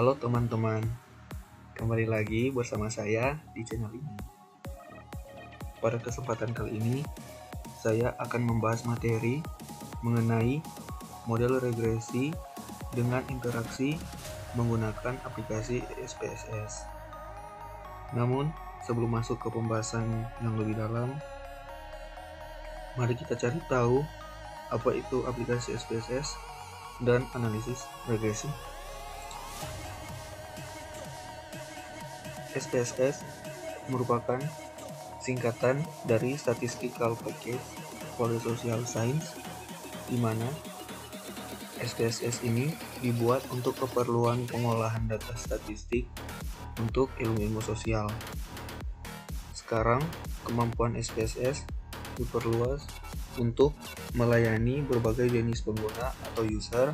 Halo teman-teman, kembali lagi bersama saya di channel ini. Pada kesempatan kali ini, saya akan membahas materi mengenai model regresi dengan interaksi menggunakan aplikasi SPSS. Namun, sebelum masuk ke pembahasan yang lebih dalam, mari kita cari tahu apa itu aplikasi SPSS dan analisis regresi. SPSS merupakan singkatan dari Statistical Package for Social Science, di mana SPSS ini dibuat untuk keperluan pengolahan data statistik untuk ilmu-ilmu sosial. Sekarang, kemampuan SPSS diperluas untuk melayani berbagai jenis pengguna atau user,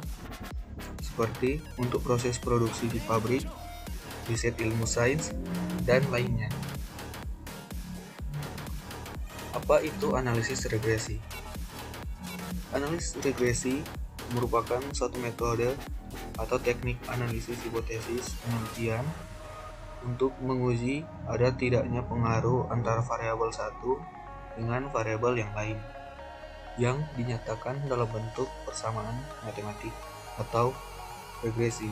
seperti untuk proses produksi di pabrik, riset ilmu sains, dan lainnya. Apa itu analisis regresi? Analisis regresi merupakan suatu metode atau teknik analisis hipotesis penelitian untuk menguji ada tidaknya pengaruh antara variabel satu dengan variabel yang lain yang dinyatakan dalam bentuk persamaan matematik atau regresi.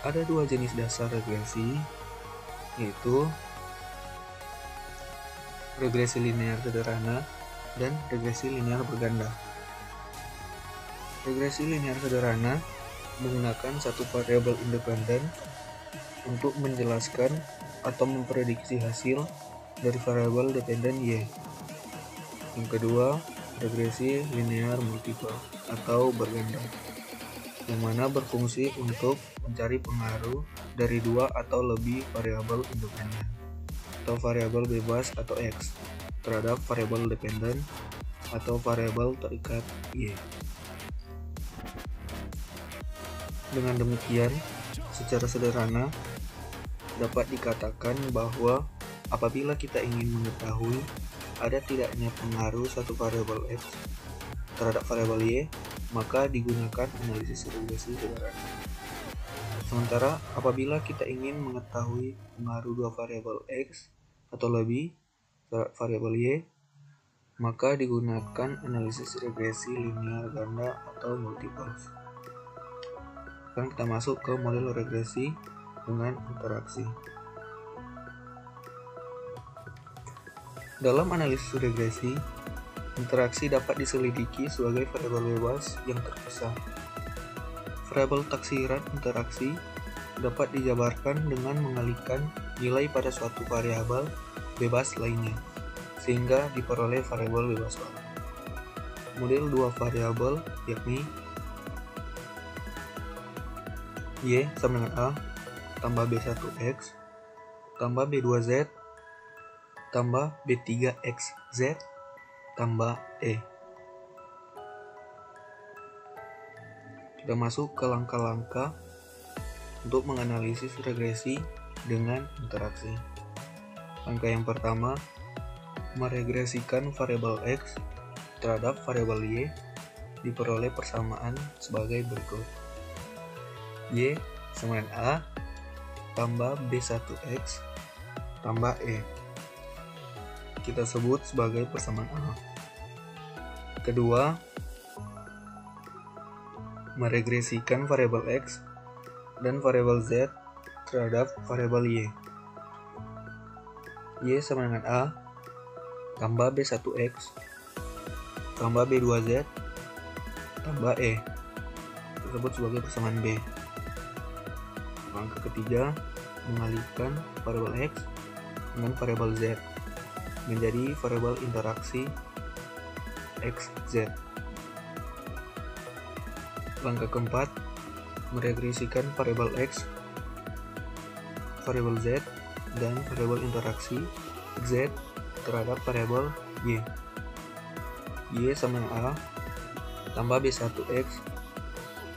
Ada dua jenis dasar regresi, yaitu regresi linear sederhana dan regresi linear berganda. Regresi linear sederhana menggunakan satu variabel independen untuk menjelaskan atau memprediksi hasil dari variabel dependen Y. Yang kedua, regresi linear multiple atau berganda, yang mana berfungsi untuk mencari pengaruh dari dua atau lebih variabel independen atau variabel bebas atau X terhadap variabel dependen atau variabel terikat Y. Dengan demikian, secara sederhana dapat dikatakan bahwa apabila kita ingin mengetahui ada tidaknya pengaruh satu variabel X terhadap variabel Y, maka digunakan analisis regresi sederhana. Sementara apabila kita ingin mengetahui pengaruh dua variabel X atau lebih terhadap variabel Y, maka digunakan analisis regresi linear ganda atau multiples. Sekarang kita masuk ke model regresi dengan interaksi. Dalam analisis regresi, interaksi dapat diselidiki sebagai variabel bebas yang terpisah. Variabel taksiran interaksi dapat dijabarkan dengan mengalihkan nilai pada suatu variabel bebas lainnya, sehingga diperoleh variabel bebas baru. Model dua variabel yakni Y sama dengan A tambah B1X tambah B2Z tambah B3XZ tambah E. Kita masuk ke langkah-langkah untuk menganalisis regresi dengan interaksi. Langkah yang pertama, meregresikan variabel X terhadap variabel Y diperoleh persamaan sebagai berikut. Y sama dengan A tambah B1X tambah E. Kita sebut sebagai persamaan A. Kedua, meregresikan variabel X dan variabel Z terhadap variabel Y. Y sama dengan A tambah B1X tambah B2Z tambah E. Kita sebut sebagai persamaan B. Langkah ketiga, mengalihkan variabel X dengan variabel Z menjadi variabel interaksi XZ. Langkah keempat, meregresikan variabel X, variabel Z, dan variabel interaksi Z terhadap variabel Y. Y sama dengan A tambah B1X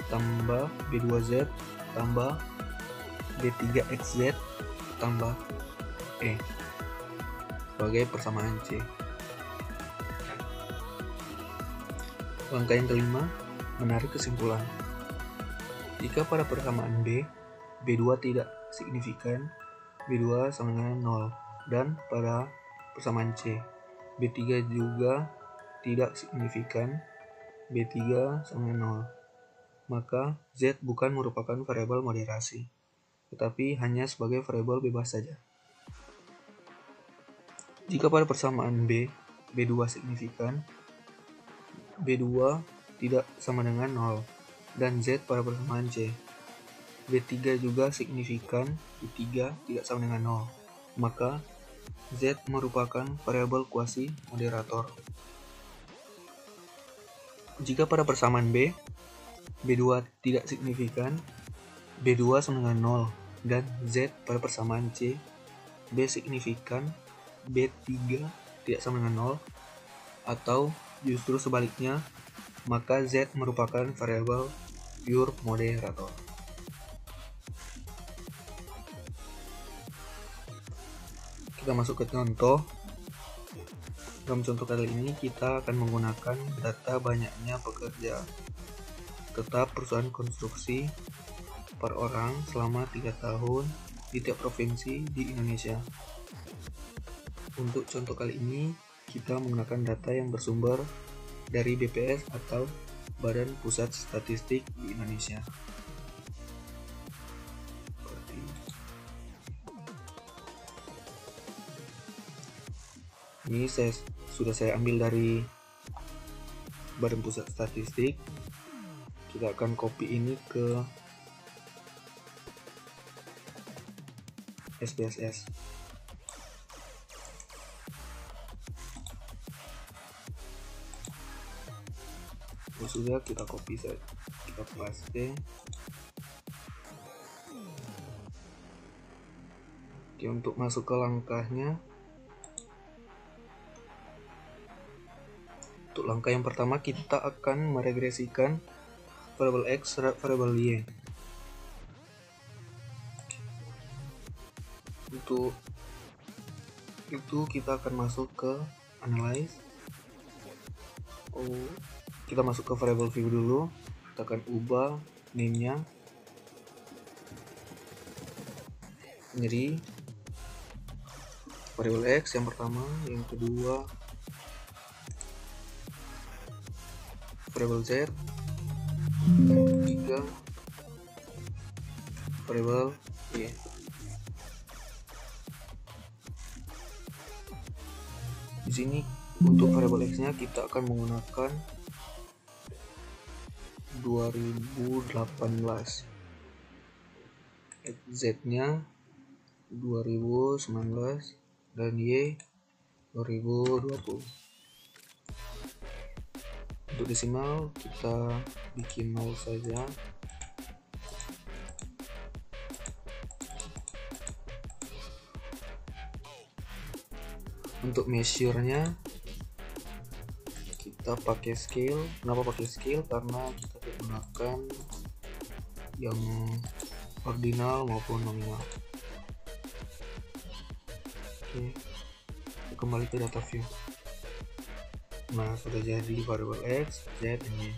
tambah B2Z tambah B3XZ tambah E sebagai persamaan C. Langkah yang kelima, menarik kesimpulan. Jika pada persamaan B, B2 tidak signifikan, B2 sama dengan 0. Dan pada persamaan C, B3 juga tidak signifikan, B3 sama dengan 0. Maka Z bukan merupakan variabel moderasi, tetapi hanya sebagai variabel bebas saja. Jika pada persamaan B, B2 signifikan, B2 tidak sama dengan 0. Dan Z pada persamaan C, B3 juga signifikan, B3 tidak sama dengan 0. Maka Z merupakan variabel kuasi moderator. Jika pada persamaan B, B2 tidak signifikan, B2 sama dengan 0. Dan Z pada persamaan C, B signifikan, B3 tidak sama dengan 0. Atau justru sebaliknya, maka Z merupakan variabel pure moderator. Kita masuk ke contoh. Dalam contoh kali ini kita akan menggunakan data banyaknya pekerja tetap perusahaan konstruksi per orang selama 3 tahun di tiap provinsi di Indonesia. Untuk contoh kali ini kita menggunakan data yang bersumber dari BPS atau Badan Pusat Statistik di Indonesia. Ini sudah saya ambil dari Badan Pusat Statistik. Kita akan copy ini ke SPSS. Sudah, kita copy saja, kita paste. Oke, untuk masuk ke langkahnya, untuk langkah yang pertama kita akan meregresikan variabel X terhadap variabel Y. Untuk itu kita akan masuk ke analyze. Kita masuk ke variable view dulu, kita akan ubah namenya menjadi variable X yang pertama, yang kedua variable Z, yang ketiga variable Y. Di sini untuk variable X-nya kita akan menggunakan 2018, Z-nya 2019, dan Y 2020. Untuk desimal kita bikin 0 saja. Untuk measure-nya kita pakai scale. Kenapa pakai scale? Karena kita gunakan yang ordinal maupun nominal. Oke, kembali ke data view. Nah, sudah jadi variable X, Z, dan Y.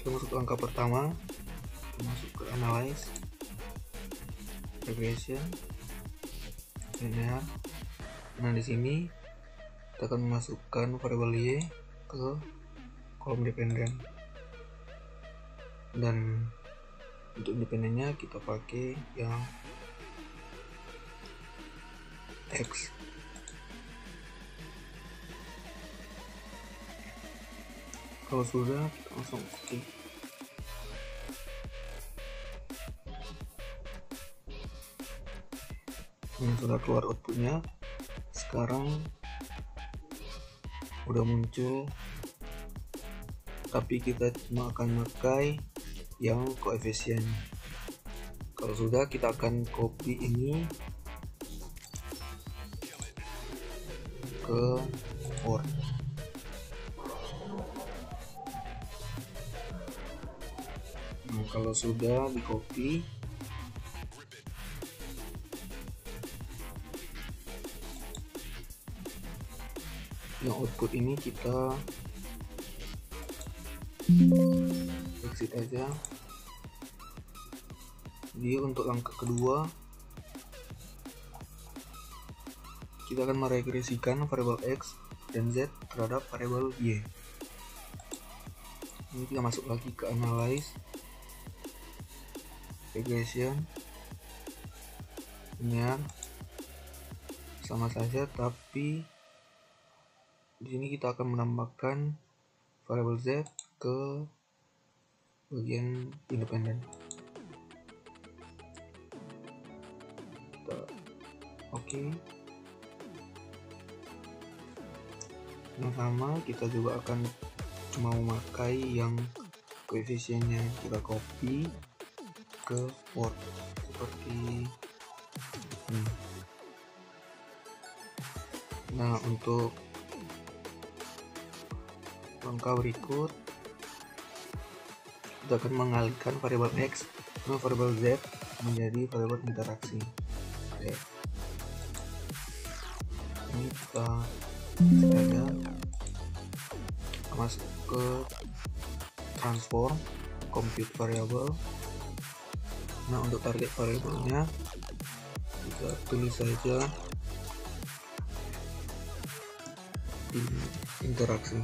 Kita masuk ke langkah pertama, kita masuk ke analyze, regression, linear. Nah, di sini kita akan memasukkan variabel Y ke kolom dependen, dan untuk independennya kita pakai yang X. Kalau sudah, kita langsung klik. Ini sudah keluar outputnya. Sekarang udah muncul, tapi kita cuma akan pakai yang koefisien. Kalau sudah, kita akan copy ini ke Word. Nah, kalau sudah di copy, yang output ini kita Exit aja. Jadi untuk langkah kedua, kita akan meregresikan variabel X dan Z terhadap variabel Y. Ini kita masuk lagi ke analyze, regression, linear, sama saja, tapi di sini kita akan menambahkan variabel Z ke bagian independen. Oke. Yang sama kita juga akan cuma memakai yang koefisiennya kita copy ke Word seperti ini. Nah, untuk langkah berikut kita akan mengalihkan variabel X ke variabel Z menjadi variabel interaksi. Oke. Ini kita saja masuk ke transform compute variable. Nah, untuk target variabelnya kita tulis saja di interaksi.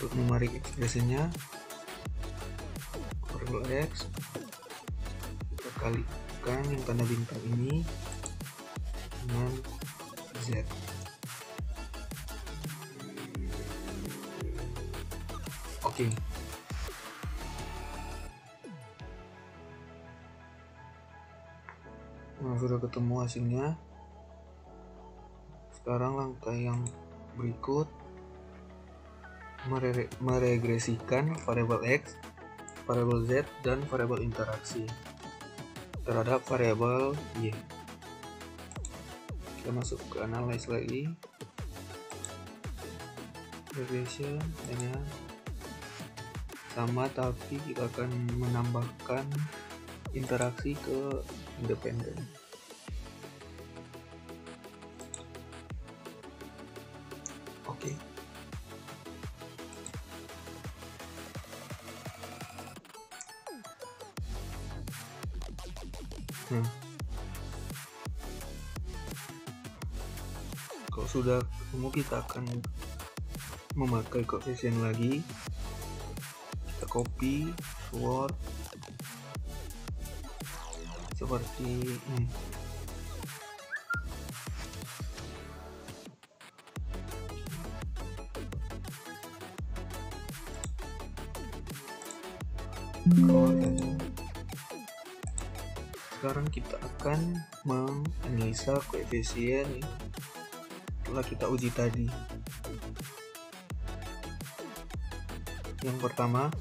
Untuk numeric expressionnya variable x kita kalikan yang tanda bintang ini dengan Z. Oke. Nah, sudah ketemu hasilnya. Sekarang langkah yang berikut meregresikan variabel X, variabel Z, dan variabel interaksi terhadap variabel Y. Kita masuk ke analyze lagi, regression dengan sama, tapi kita akan menambahkan interaksi ke independen. Oke. Kalau sudah ketemu, kita akan memakai koefisien lagi. Kita copy ke Word seperti ini. Sekarang kita akan menganalisa koefisien telah kita uji tadi. Yang pertama,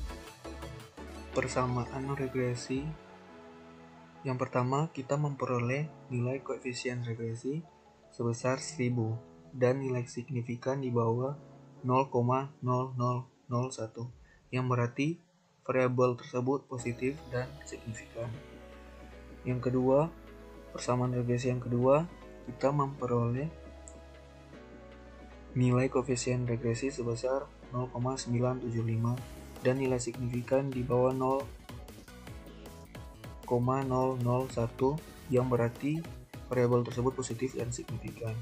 persamaan regresi. Yang pertama, kita memperoleh nilai koefisien regresi sebesar 1000 dan nilai signifikan di bawah 0,0001, yang berarti variabel tersebut positif dan signifikan. Yang kedua, persamaan regresi yang kedua, kita memperoleh nilai koefisien regresi sebesar 0,975 dan nilai signifikan di bawah 0,001, yang berarti variabel tersebut positif dan signifikan.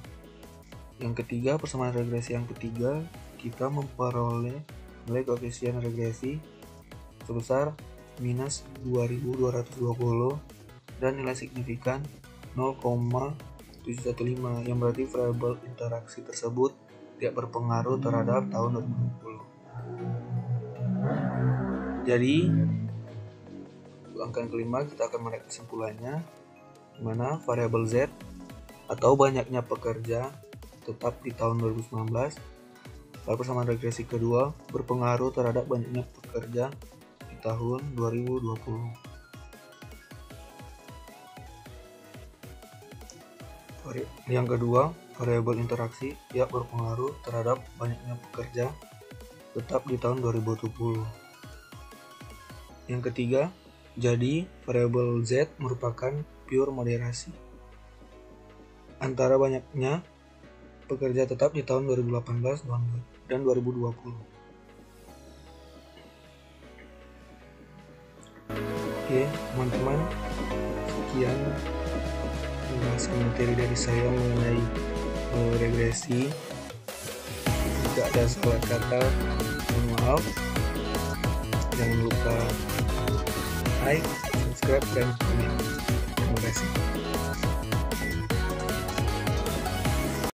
Yang ketiga, persamaan regresi yang ketiga, kita memperoleh nilai koefisien regresi sebesar minus 2220 dan nilai signifikan 0,715, yang berarti variabel interaksi tersebut tidak berpengaruh terhadap tahun 2020. Jadi langkah kelima kita akan menarik kesimpulannya, di mana variabel Z atau banyaknya pekerja tetap di tahun 2019, lalu persamaan regresi kedua berpengaruh terhadap banyaknya pekerja di tahun 2020. Yang kedua, variabel interaksi yang berpengaruh terhadap banyaknya pekerja tetap di tahun 2020. Yang ketiga, jadi variabel Z merupakan pure moderasi antara banyaknya pekerja tetap di tahun 2018 dan 2020. Oke, teman-teman, sekian pembahasan materi dari saya mengenai regresi. Jika ada salah kata, mohon maaf. Jangan lupa like, subscribe, dan komen.